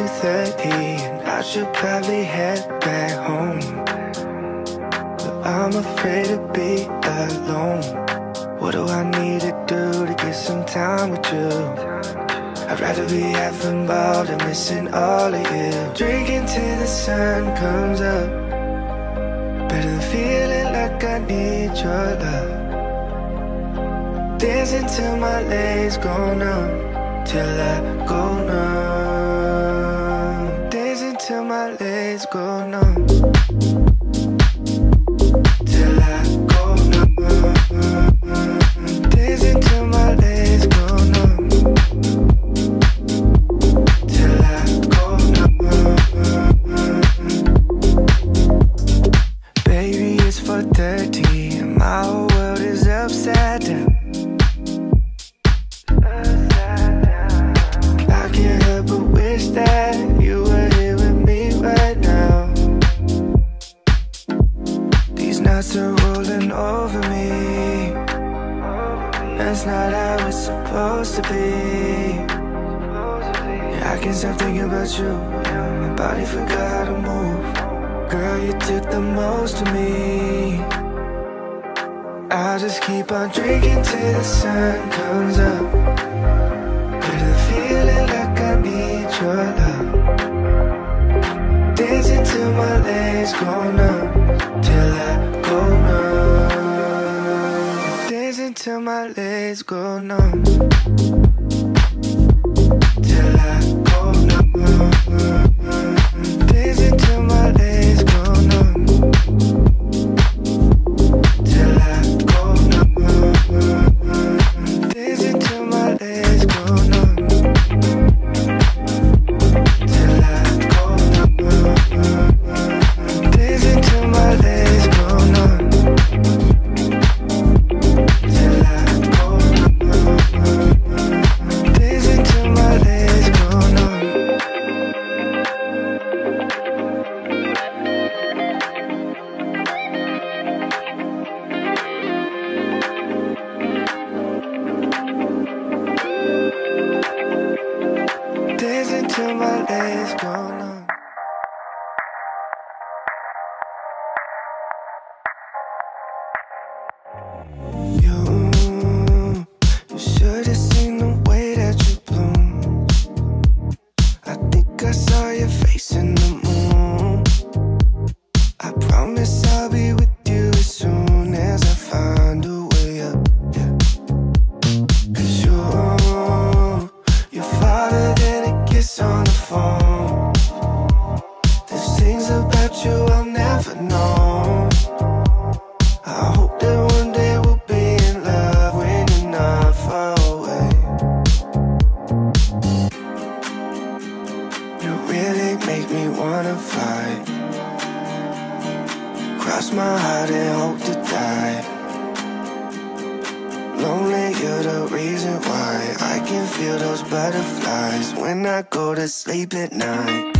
2:30 and I should probably head back home, but I'm afraid to be alone. What do I need to do to get some time with you? I'd rather be having ball than missing all of you. Drinking till the sun comes up, better than feeling like I need your love. Dancing till my legs go numb, till I go numb. Dancing till my legs go numb. Butterflies when I go to sleep at night.